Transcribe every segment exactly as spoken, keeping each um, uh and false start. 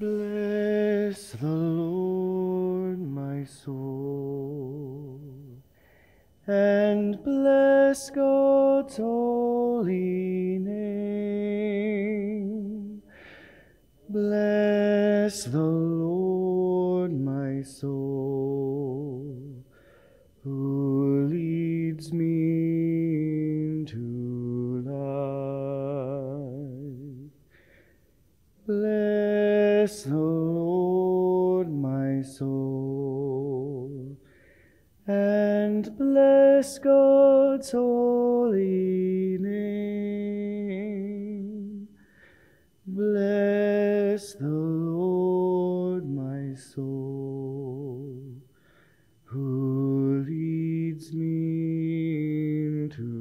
Bless the Lord, my soul, and bless God's holy name. Bless the Lord, my soul, who leads me into life. Bless Bless the Lord, my soul, and bless God's holy name. Bless the Lord, my soul, who leads me into life.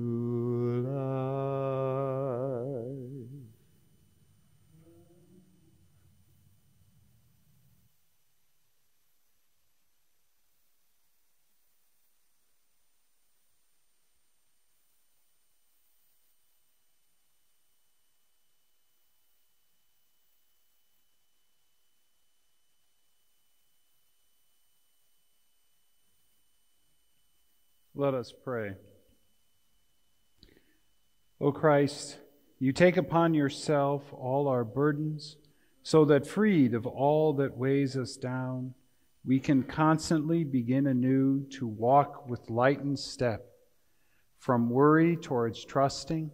Let us pray. O Christ, you take upon yourself all our burdens, so that freed of all that weighs us down, we can constantly begin anew to walk with lightened step, from worry towards trusting,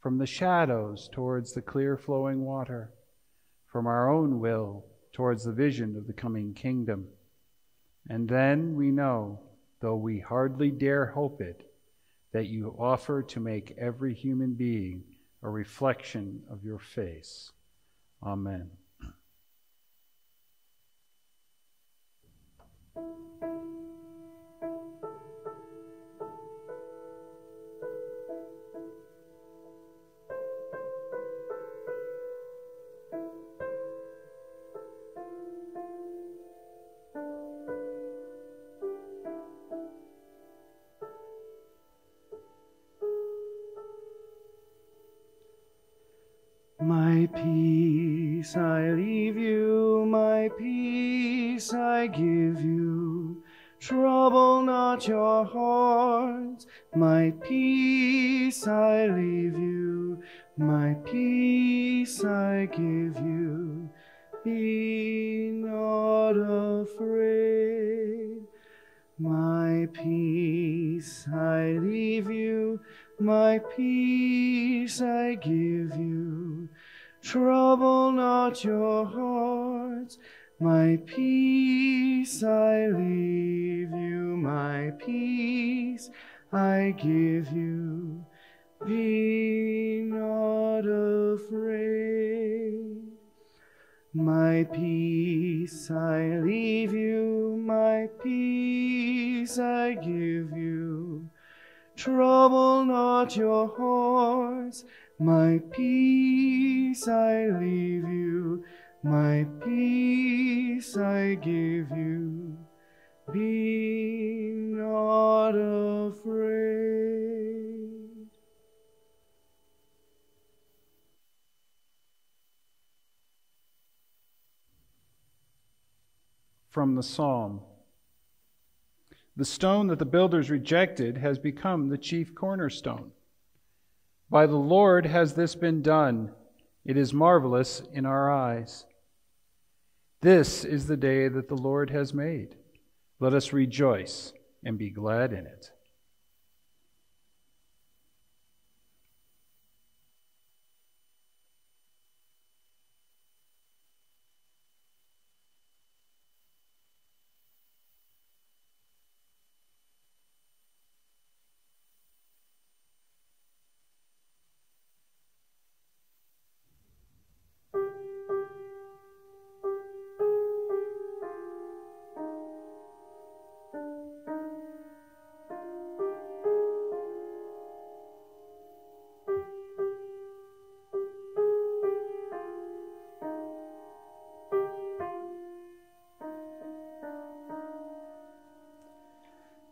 from the shadows towards the clear flowing water, from our own will towards the vision of the coming kingdom. And then we know, though we hardly dare hope it, that you offer to make every human being a reflection of your face. Amen. My peace I leave you, my peace I give you. Trouble not your hearts. My peace I leave you, my peace I give you. Be not afraid. My peace I leave you, my peace I give you. Trouble not your hearts. My peace I leave you, my peace I give you. Be not afraid. My peace I leave you, my peace I give you. Trouble not your hearts. My peace I leave you, my peace I give you. Be not afraid. From the Psalm. The stone that the builders rejected has become the chief cornerstone. By the Lord has this been done. It is marvelous in our eyes. This is the day that the Lord has made. Let us rejoice and be glad in it.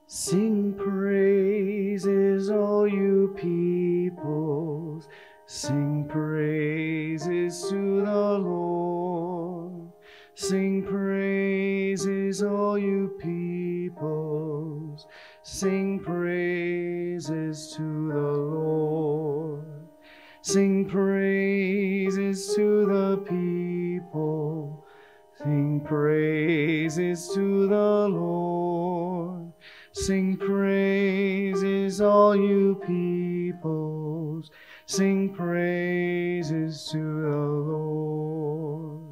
Sing praises, all you peoples, sing praises to the Lord. Sing praises, all you peoples. Sing praises to the Lord. Sing praises to the people. Sing praises to the Lord. Sing praises, all you peoples. Sing praises to the Lord.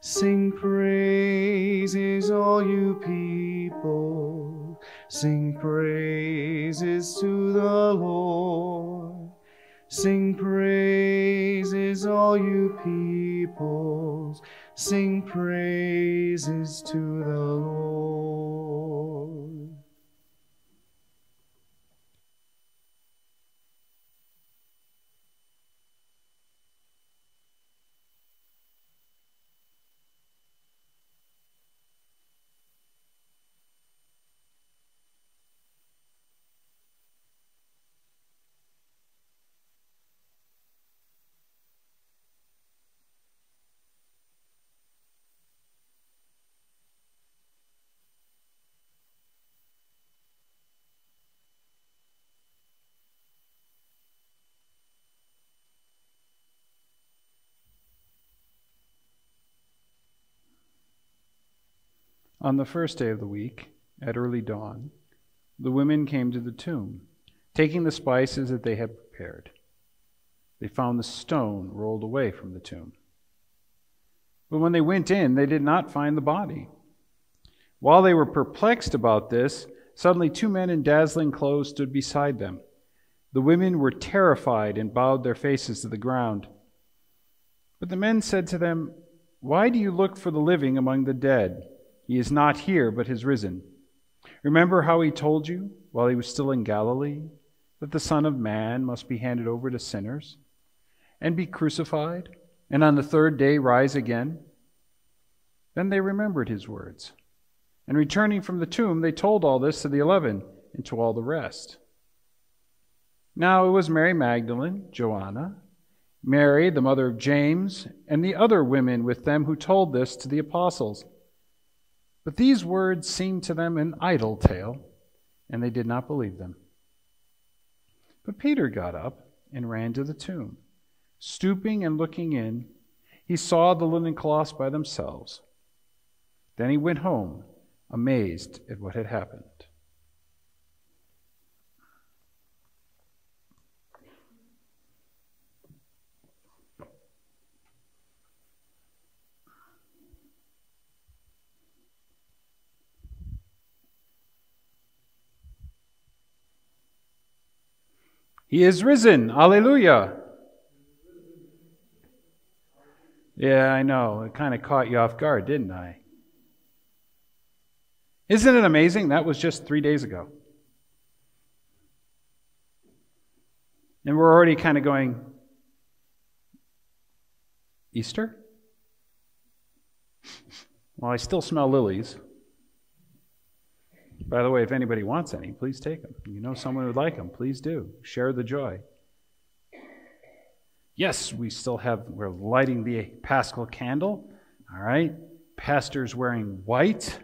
Sing praises, all you people. Sing praises to the Lord. Sing praises, all you peoples. Sing praises to the Lord. On the first day of the week, at early dawn, the women came to the tomb, taking the spices that they had prepared. They found the stone rolled away from the tomb. But when they went in, they did not find the body. While they were perplexed about this, suddenly two men in dazzling clothes stood beside them. The women were terrified and bowed their faces to the ground. But the men said to them, "Why do you look for the living among the dead? He is not here, but has risen. Remember how he told you, while he was still in Galilee, that the Son of Man must be handed over to sinners, and be crucified, and on the third day rise again?" Then they remembered his words, and returning from the tomb, they told all this to the eleven and to all the rest. Now it was Mary Magdalene, Joanna, Mary, the mother of James, and the other women with them who told this to the apostles. But these words seemed to them an idle tale, and they did not believe them. But Peter got up and ran to the tomb. Stooping and looking in, he saw the linen cloths by themselves. Then he went home, amazed at what had happened. He is risen. Hallelujah. Yeah, I know. It kind of caught you off guard, didn't I? Isn't it amazing? That was just three days ago. And we're already kind of going, Easter? Well, I still smell lilies. By the way, if anybody wants any, please take them. You know someone would like them, please do. Share the joy. Yes, we still have, we're lighting the Paschal candle. All right. Pastor's wearing white.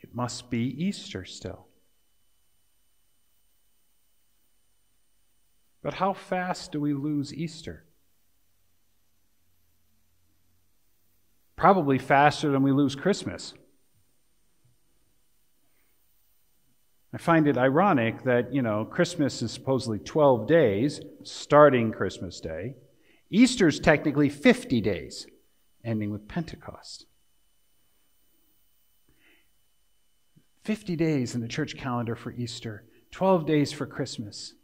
It must be Easter still. But how fast do we lose Easter? Probably faster than we lose Christmas. I find it ironic that, you know, Christmas is supposedly twelve days, starting Christmas Day. Easter's technically fifty days, ending with Pentecost. fifty days in the church calendar for Easter, twelve days for Christmas.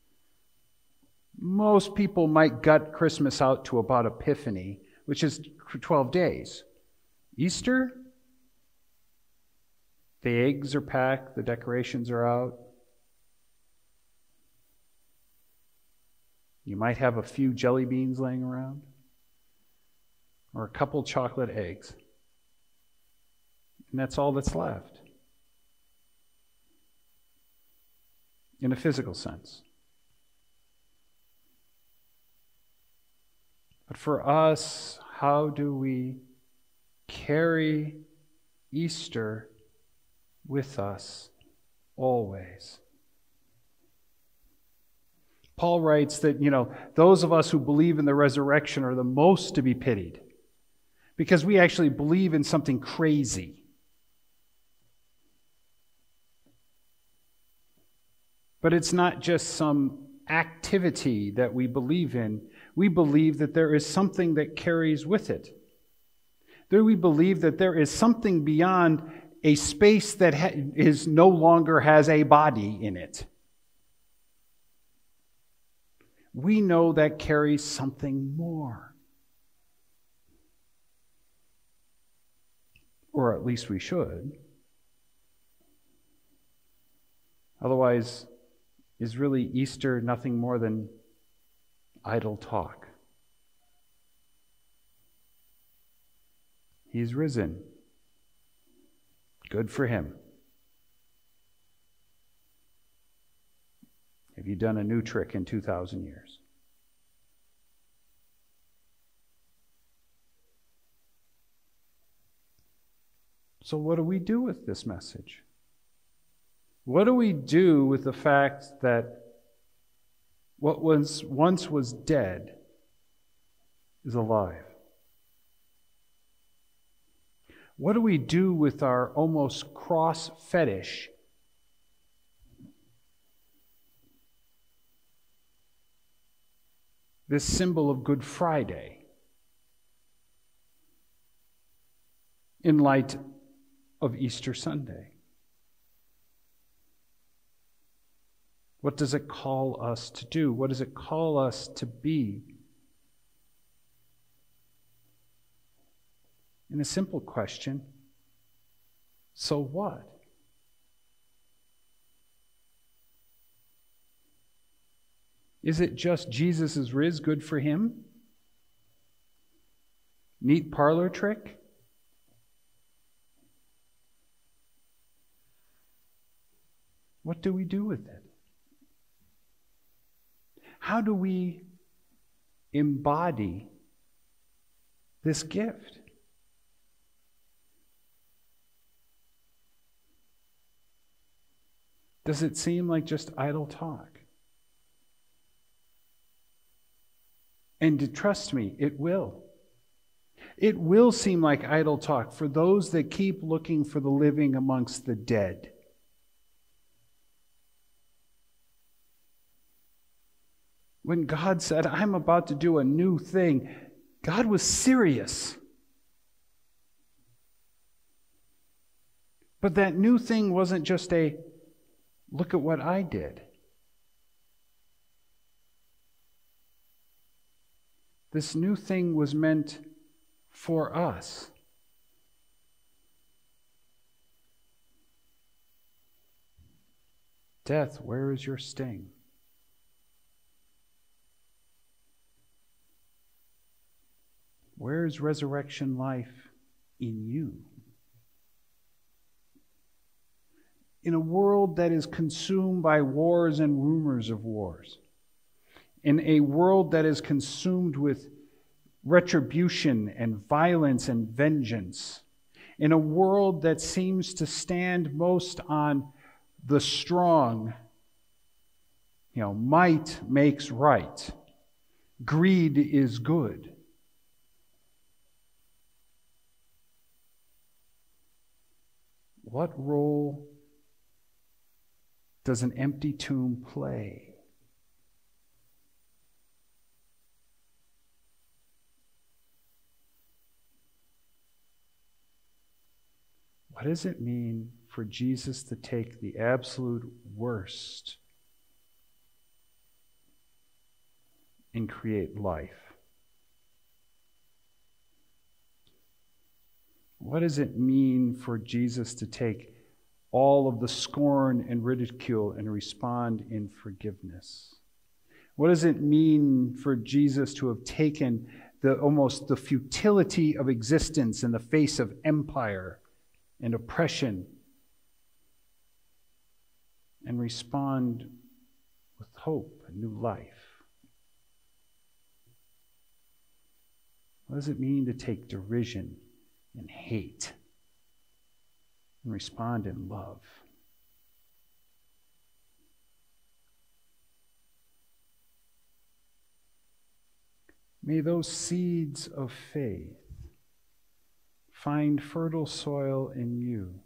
Most people might gut Christmas out to about Epiphany, which is twelve days. Easter, the eggs are packed, the decorations are out. You might have a few jelly beans laying around or a couple chocolate eggs. And that's all that's left in a physical sense. But for us, how do we carry Easter with us always? Paul writes that, you know, those of us who believe in the resurrection are the most to be pitied, because we actually believe in something crazy. But it's not just some activity that we believe in. We believe that there is something that carries with it. There we believe that there is something beyond a space that ha- is no longer has a body in it. We know that carries something more. Or at least we should. Otherwise, is really Easter nothing more than idle talk? He's risen. Good for him. Have you done a new trick in two thousand years? So what do we do with this message? What do we do with the fact that what was once was dead is alive? What do we do with our almost cross fetish? This symbol of Good Friday, in light of Easter Sunday. What does it call us to do? What does it call us to be? And a simple question, so what? Is it just Jesus is risen, good for him? Neat parlor trick? What do we do with it? How do we embody this gift? Does it seem like just idle talk? And trust me, it will. It will seem like idle talk for those that keep looking for the living amongst the dead. When God said, I'm about to do a new thing, God was serious. But that new thing wasn't just a, look at what I did. This new thing was meant for us. Death, where is your sting? Where is resurrection life in you? In a world that is consumed by wars and rumors of wars, in a world that is consumed with retribution and violence and vengeance, in a world that seems to stand most on the strong, you know, might makes right, greed is good. What role does an empty tomb play? What does it mean for Jesus to take the absolute worst and create life? What does it mean for Jesus to take all of the scorn and ridicule and respond in forgiveness? What does it mean for Jesus to have taken the almost the futility of existence in the face of empire and oppression and respond with hope and new life? What does it mean to take derision and hate and respond in love? May those seeds of faith find fertile soil in you.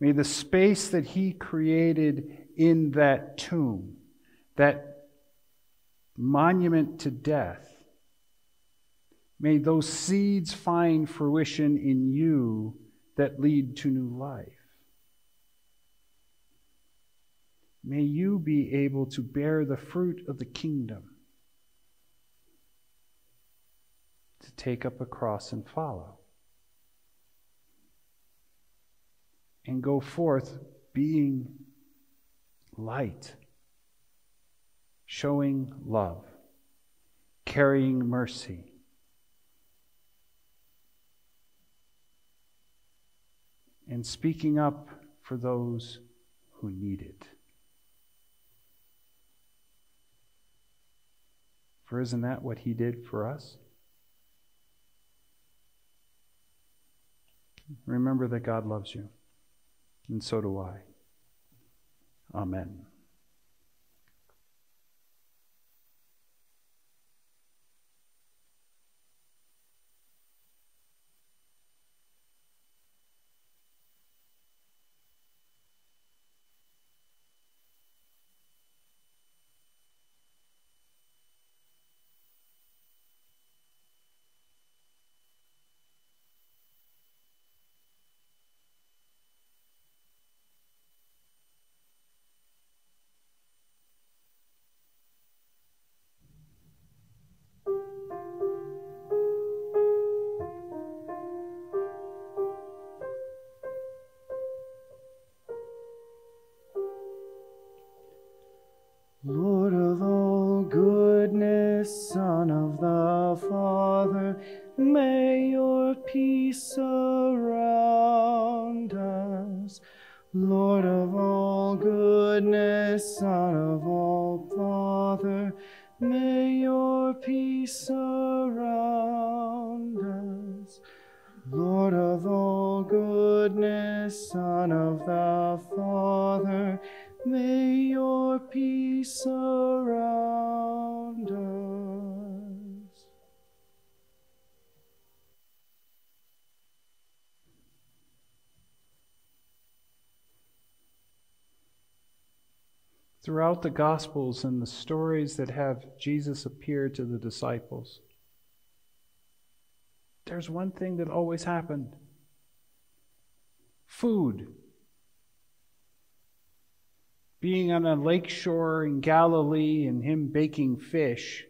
May the space that he created in that tomb, that monument to death, may those seeds find fruition in you that lead to new life. May you be able to bear the fruit of the kingdom, to take up a cross and follow, and go forth being light, showing love, carrying mercy, and speaking up for those who need it. For isn't that what he did for us? Remember that God loves you, and so do I. Amen. Throughout the Gospels and the stories that have Jesus appear to the disciples, there's one thing that always happened. Food. Being on a lakeshore in Galilee and him baking fish,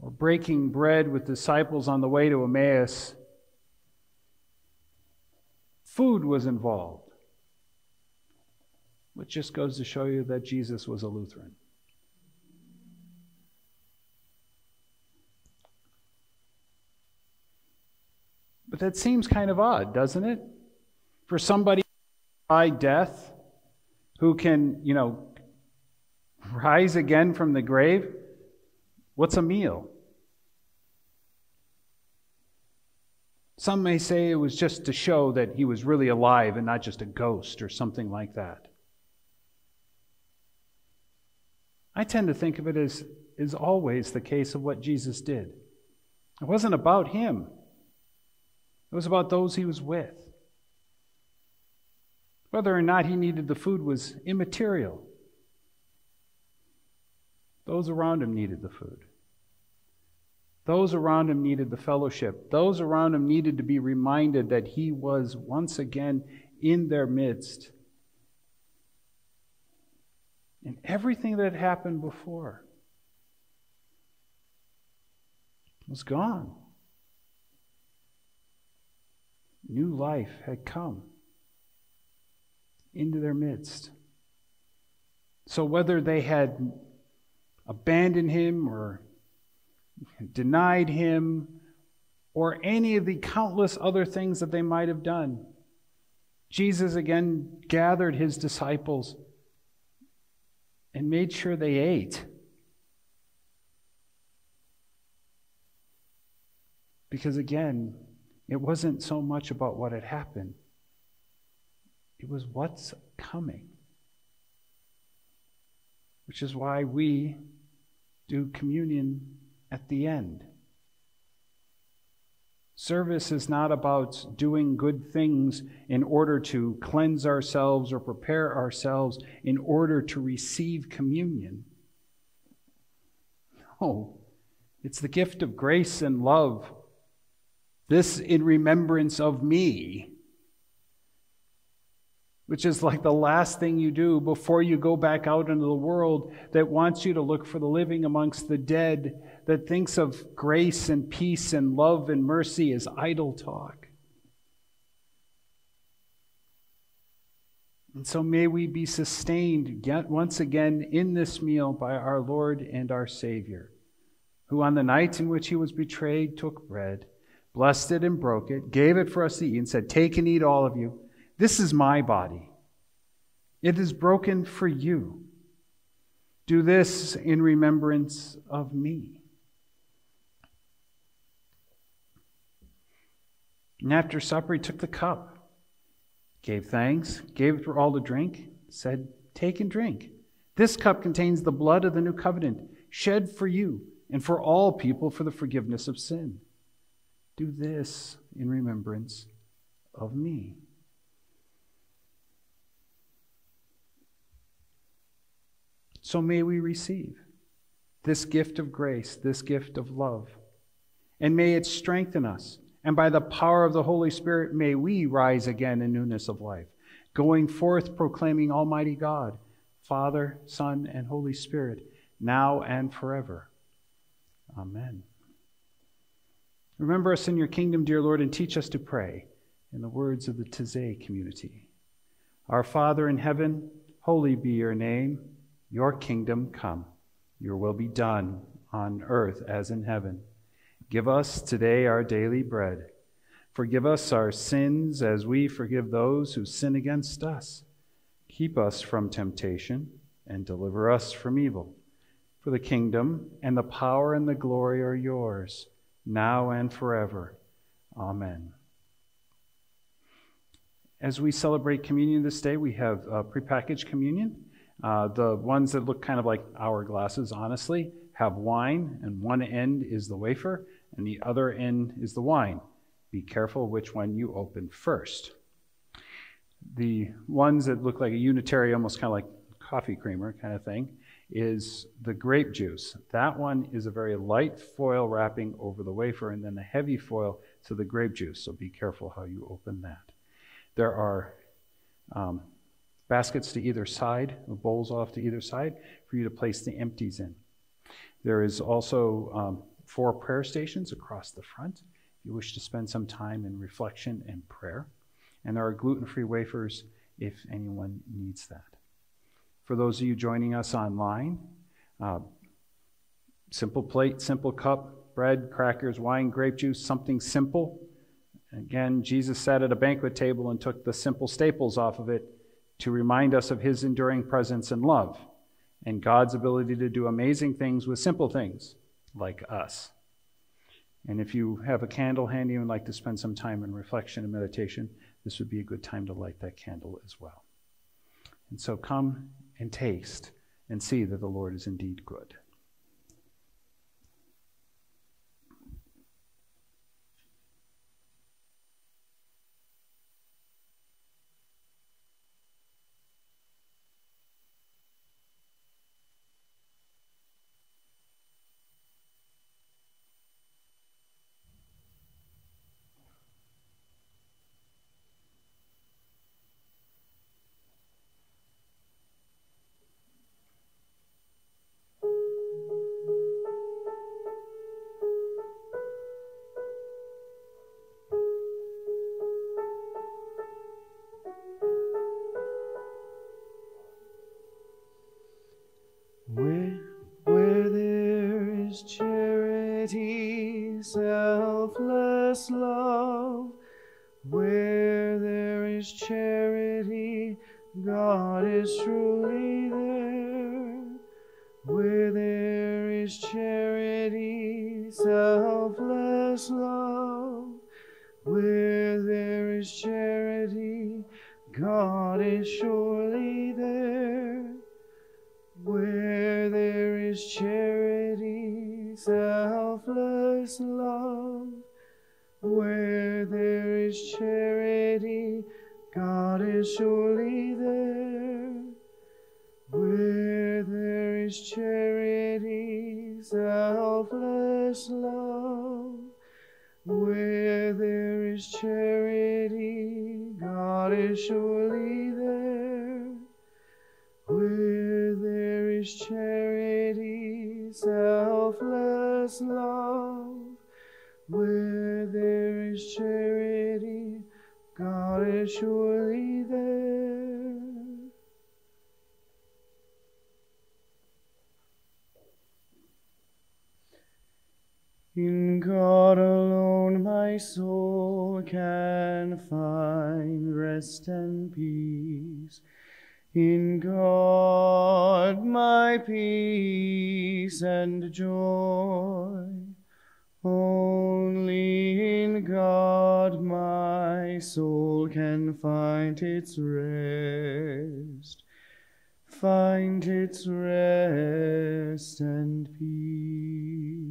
or breaking bread with disciples on the way to Emmaus, food was involved. Which just goes to show you that Jesus was a Lutheran. But that seems kind of odd, doesn't it? For somebody by death who can, you know, rise again from the grave, what's a meal? Some may say it was just to show that he was really alive and not just a ghost or something like that. I tend to think of it as is always the case of what Jesus did. It wasn't about him. It was about those he was with. Whether or not he needed the food was immaterial. Those around him needed the food. Those around him needed the fellowship. Those around him needed to be reminded that he was once again in their midst. And everything that happened before was gone. New life had come into their midst. So whether they had abandoned him or denied him or any of the countless other things that they might have done, Jesus again gathered his disciples and made sure they ate. Because again, it wasn't so much about what had happened. It was what's coming. Which is why we do communion at the end. Service is not about doing good things in order to cleanse ourselves or prepare ourselves in order to receive communion. No, it's the gift of grace and love. This in remembrance of me, which is like the last thing you do before you go back out into the world that wants you to look for the living amongst the dead, that thinks of grace and peace and love and mercy as idle talk. And so may we be sustained yet once again in this meal by our Lord and our Savior, who on the night in which he was betrayed took bread, blessed it and broke it, gave it for us to eat, and said, "Take and eat, all of you. This is my body. It is broken for you. Do this in remembrance of me." And after supper, he took the cup, gave thanks, gave it for all to drink, said, "Take and drink. This cup contains the blood of the new covenant, shed for you and for all people for the forgiveness of sin. Do this in remembrance of me." So may we receive this gift of grace, this gift of love, and may it strengthen us. And by the power of the Holy Spirit, may we rise again in newness of life, going forth proclaiming Almighty God, Father, Son, and Holy Spirit, now and forever. Amen. Remember us in your kingdom, dear Lord, and teach us to pray in the words of the Taizé community. Our Father in heaven, holy be your name. Your kingdom come, your will be done on earth as in heaven. Give us today our daily bread. Forgive us our sins as we forgive those who sin against us. Keep us from temptation and deliver us from evil. For the kingdom and the power and the glory are yours, now and forever. Amen. As we celebrate communion this day, we have uh, prepackaged communion. Uh, the ones that look kind of like hourglasses, honestly, have wine, and one end is the wafer, and the other end is the wine. Be careful which one you open first. The ones that look like a unitary, almost kind of like coffee creamer kind of thing, is the grape juice. That one is a very light foil wrapping over the wafer, and then a heavy foil to the grape juice, so be careful how you open that. There are... Um, baskets to either side, bowls off to either side, for you to place the empties in. There is also um, four prayer stations across the front, if you wish to spend some time in reflection and prayer. And there are gluten-free wafers if anyone needs that. For those of you joining us online, uh, simple plate, simple cup, bread, crackers, wine, grape juice, something simple. Again, Jesus sat at a banquet table and took the simple staples off of it to remind us of his enduring presence and love, and God's ability to do amazing things with simple things like us. And if you have a candle handy and would like to spend some time in reflection and meditation, this would be a good time to light that candle as well. And so come and taste and see that the Lord is indeed good. Charity, selfless love. Where there is charity, God is truly there. Where there is charity, selfless love. His charity, God is surely there. Where there is charity, selfless love. Where there is charity, God is surely there. Where there is charity, selfless love. Where there is charity, God is surely there. Where there is charity, selfless love. Where there is charity, God is surely there. In God alone my soul can find rest and peace. In God my peace and joy. Only in God my soul can find its rest, find its rest and peace.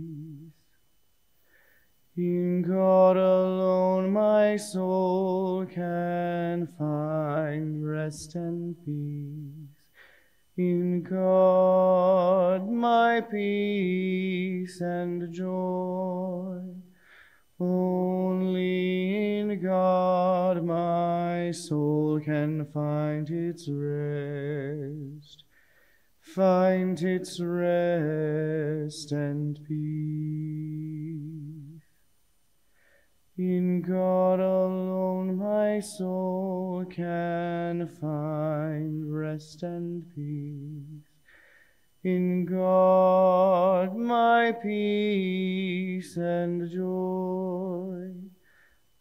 In God alone my soul can find rest and peace. In God my peace and joy. Only in God my soul can find its rest, find its rest and peace. In God alone my soul can find rest and peace. In God my peace and joy.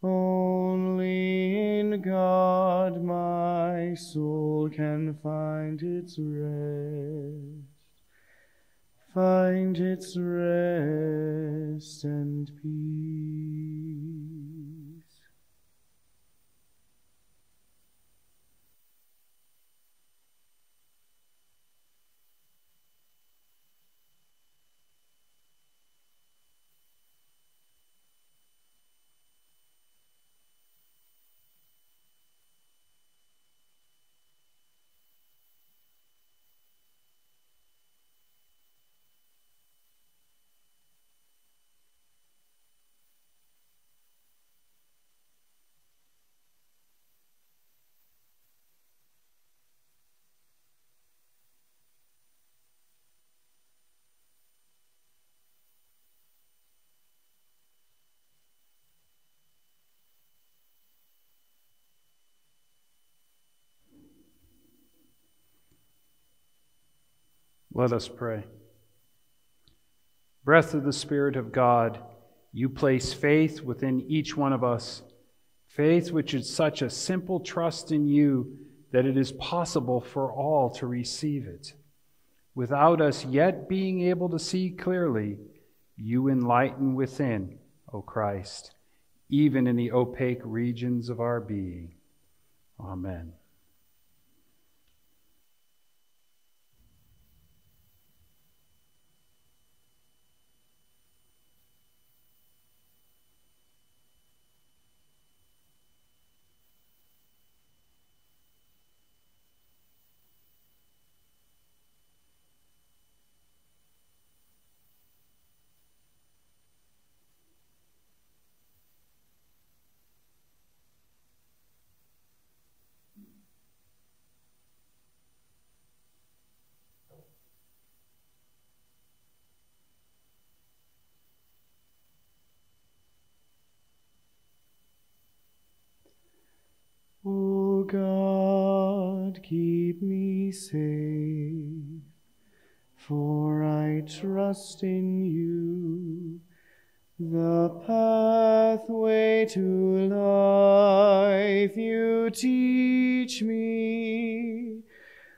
Only in God my soul can find its rest, find its rest and peace. Let us pray. Breath of the Spirit of God, you place faith within each one of us, faith which is such a simple trust in you that it is possible for all to receive it. Without us yet being able to see clearly, you enlighten within, O Christ, even in the opaque regions of our being. Amen. Keep me safe, for I trust in you. The pathway to life you teach me.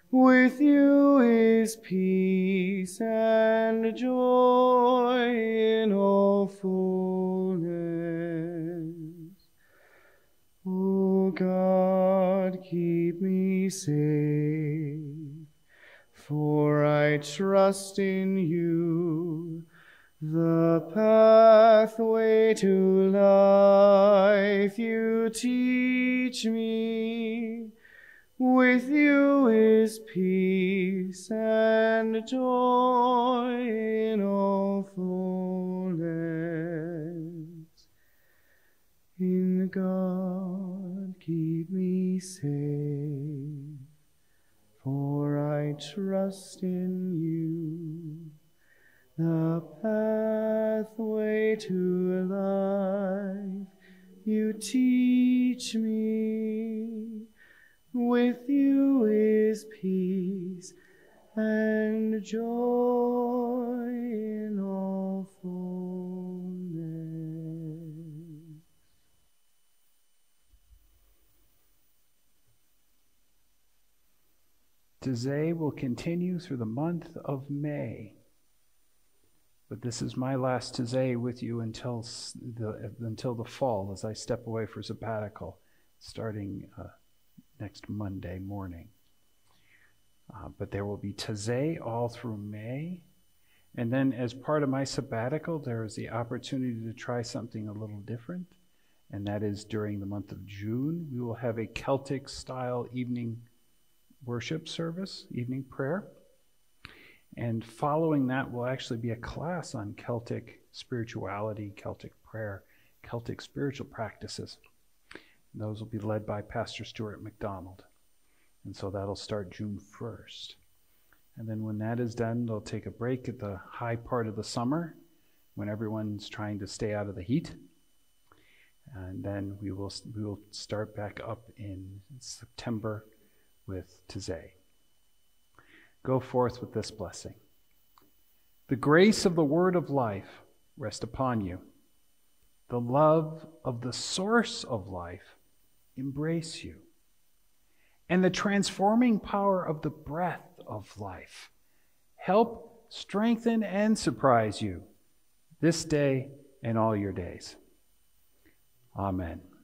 With you is peace and joy in all fullness. O God, keep me safe, for I trust in you, the pathway to life you teach me. With you is peace and joy in all fullness. In God, keep me safe, for I trust in you, the pathway to life you teach me. With you is peace and joy in all fullness. Taizé will continue through the month of May, but this is my last Taizé with you until the until the fall, as I step away for sabbatical, starting. Uh, next Monday morning. Uh, but there will be Taizé all through May. And then as part of my sabbatical, there is the opportunity to try something a little different. And that is during the month of June, we will have a Celtic style evening worship service, evening prayer. And following that will actually be a class on Celtic spirituality, Celtic prayer, Celtic spiritual practices. Those will be led by Pastor Stuart McDonald. And so that'll start June first. And then when that is done, they'll take a break at the high part of the summer when everyone's trying to stay out of the heat. And then we will, we will start back up in September with Taizé. Go forth with this blessing. The grace of the word of life rest upon you. The love of the source of life embrace you, and the transforming power of the breath of life help, strengthen, and surprise you this day and all your days. Amen.